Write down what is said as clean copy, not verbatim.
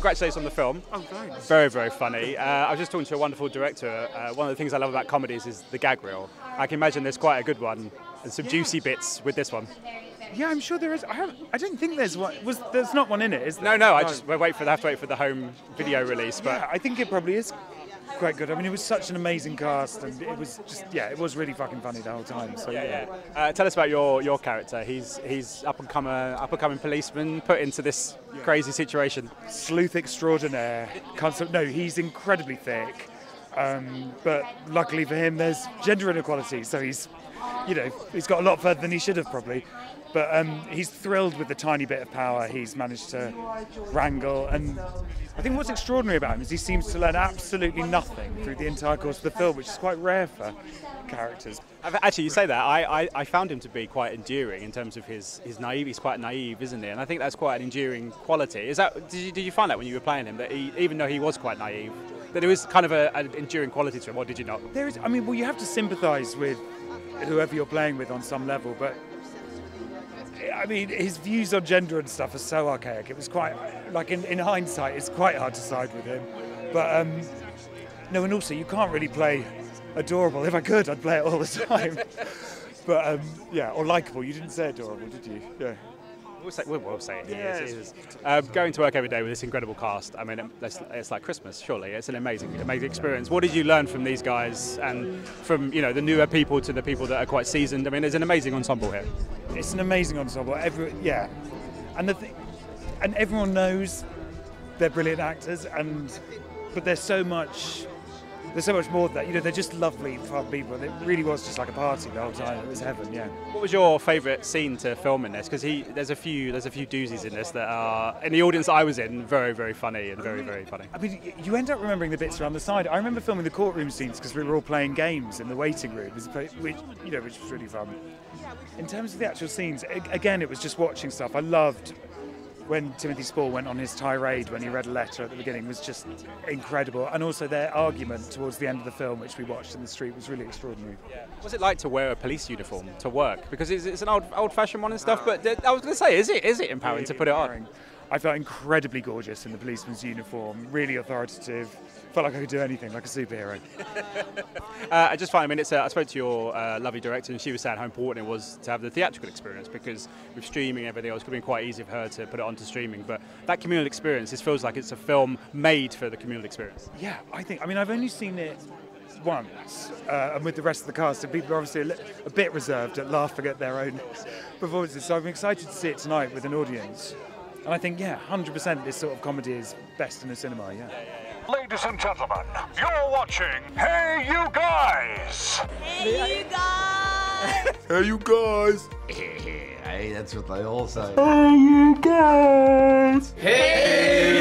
Congratulations on the film. Oh, thanks. Very, very funny. I was just talking to a wonderful director. One of the things I love about comedies is the gag reel. I can imagine there's quite a good one and some juicy bits with this one. Yeah, I'm sure there is. I didn't think there's one. There's not one in it, is there? No. I have to wait for the home video release. But yeah, I think it probably is quite good. I mean, it was such an amazing cast, and it was just, yeah, it was really fucking funny the whole time. So yeah. Tell us about your character. He's up and coming policeman put into this crazy situation. Sleuth extraordinaire. No, he's incredibly thick. But luckily for him, there's gender inequality, so he's got a lot further than he should have probably. But he's thrilled with the tiny bit of power he's managed to wrangle. And I think what's extraordinary about him is he seems to learn absolutely nothing through the entire course of the film, which is quite rare for characters. Actually, you say that. I found him to be quite endearing in terms of his naive. He's quite naive, isn't he? And I think that's quite an endearing quality. Is that, did you find that when you were playing him, that he, even though he was quite naive, that there was kind of an enduring quality to him, or did you not? There is. I mean, well, you have to sympathise with whoever you're playing with on some level, but I mean, his views on gender and stuff are so archaic. It was quite, like, in hindsight, it's quite hard to side with him. But, no, and also, you can't really play adorable. If I could, I'd play it all the time. But, yeah, or likeable. You didn't say adorable, did you? Yeah. We'll say it. Yes. Going to work every day with this incredible cast. I mean, it's like Christmas, surely. It's an amazing experience. What did you learn from these guys, and from the newer people to the people that are quite seasoned? I mean, there's an amazing ensemble here. It's an amazing ensemble. And everyone knows they're brilliant actors, but there's so much more than that. They're just lovely fun people. It really was just like a party the whole time. It was heaven, yeah. What was your favourite scene to film in this? Because there's a few doozies in this that are, in the audience I was in, very, very funny and very, very funny. I mean, you end up remembering the bits around the side. I remember filming the courtroom scenes because we were all playing games in the waiting room, which was really fun. In terms of the actual scenes, again, it was just watching stuff. I loved when Timothy Spall went on his tirade when he read a letter at the beginning. Was just incredible. And also their argument towards the end of the film, which we watched in the street, was really extraordinary. Yeah. What's it like to wear a police uniform to work? Because it's an old-fashioned one and stuff, but I was going to say, is it empowering to put it on? I felt incredibly gorgeous in the policeman's uniform, really authoritative. Felt like I could do anything, like a superhero. I spoke to your lovely director, and she was saying how important it was to have the theatrical experience, because with streaming and everything else, it could have been quite easy for her to put it onto streaming. But that communal experience, this feels like it's a film made for the communal experience. Yeah, I've only seen it once, and with the rest of the cast, and people are obviously a bit reserved at laughing at their own performances. So I'm excited to see it tonight with an audience. And I think, 100% this sort of comedy is best in the cinema, yeah. Ladies and gentlemen, you're watching Hey You Guys! Hey You Guys! Hey You Guys! Hey, that's what they all say. Hey You Guys! Hey!